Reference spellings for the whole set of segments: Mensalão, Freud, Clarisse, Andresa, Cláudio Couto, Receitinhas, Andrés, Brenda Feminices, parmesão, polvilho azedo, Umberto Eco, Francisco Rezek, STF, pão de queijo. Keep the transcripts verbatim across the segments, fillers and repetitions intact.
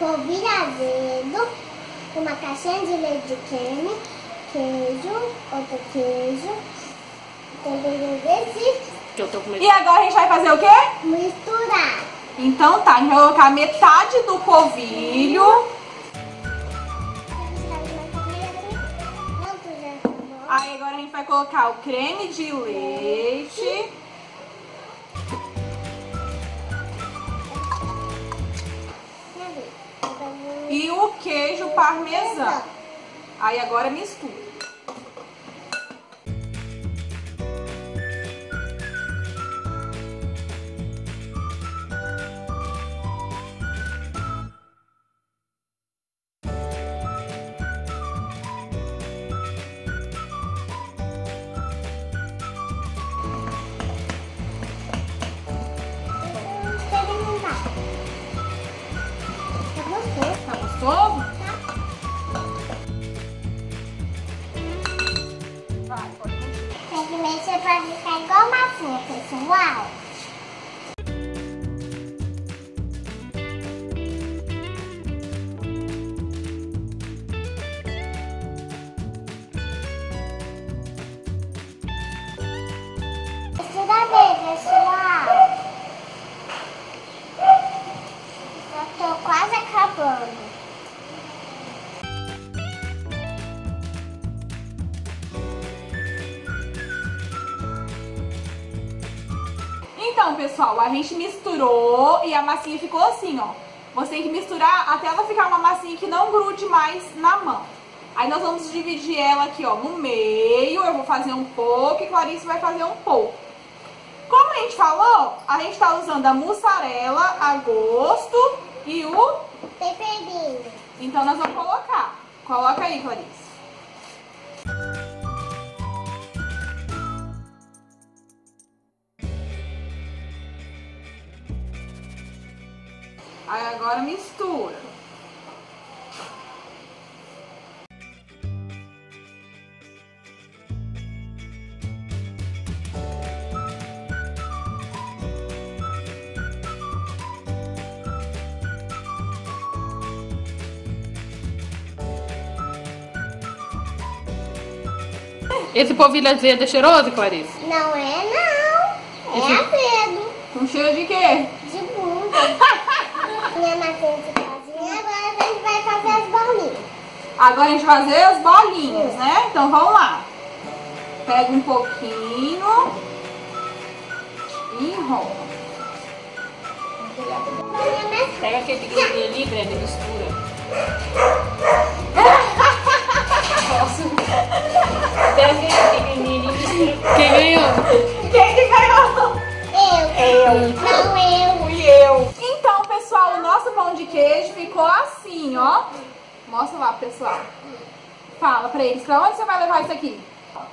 polvilho azedo, uma caixinha de leite de creme, queijo, outro queijo, também desse. Que eu tô com medo. E agora a gente vai fazer o quê? Misturar. Então tá, a gente vai colocar metade do polvilho. Aí agora a gente vai colocar o creme de leite. E o queijo parmesão. Aí agora mistura. Como? Vai, pode mexer. Tem que mexer pra ficar igual uma fruta, pessoal. Mistura bem, pessoal. Já tô quase acabando. Então, pessoal, a gente misturou e a massinha ficou assim, ó. Você tem que misturar até ela ficar uma massinha que não grude mais na mão. Aí nós vamos dividir ela aqui, ó, no meio. Eu vou fazer um pouco e Clarisse vai fazer um pouco. Como a gente falou, a gente tá usando a mussarela a gosto e o temperinho. Então nós vamos colocar. Coloca aí, Clarisse. Aí agora mistura. Esse polvilho azedo é cheiroso, Clarisse? Não é, não. É Esse... azedo. Com cheiro de quê? De bunda. Minha massinha de casinha, agora a gente vai fazer as bolinhas. Agora a gente vai fazer as bolinhas, né? Então vamos lá. Pega um pouquinho e enrola. Pega aquele pequenininho ali, Brenda, mistura. Pega aquele pequenininho e mistura. Quem ganhou? Quem que ganhou? Eu. Eu. Não, eu. E eu. Pessoal, o nosso pão de queijo ficou assim, ó. Mostra lá, pessoal. Fala pra eles, pra onde você vai levar isso aqui?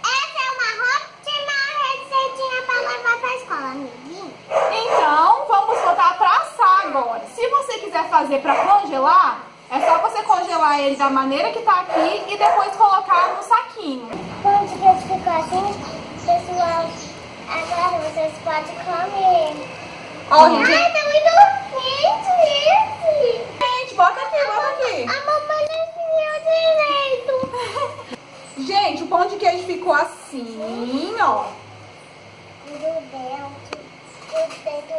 Essa é uma ótima receitinha pra levar pra escola, amiguinho. Então, vamos botar pra assar agora. Se você quiser fazer pra congelar, é só você congelar ele da maneira que tá aqui e depois colocar no saquinho. O pão de queijo ficou assim, pessoal. Agora vocês podem comer. Ó, gente. Ai, tá muito... Gente, gente, bota aqui, bota aqui. A mamãe não ensinou direito. Gente, o pão de queijo ficou assim, ó.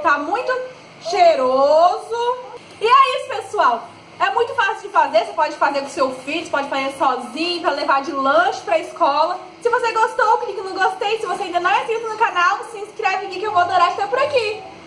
Tá muito cheiroso. E é isso, pessoal. É muito fácil de fazer. Você pode fazer com seu filho, você pode fazer sozinho, pra levar de lanche pra escola. Se você gostou, clique no gostei. Se você ainda não é inscrito no canal, se inscreve aqui que eu vou adorar estar por aqui.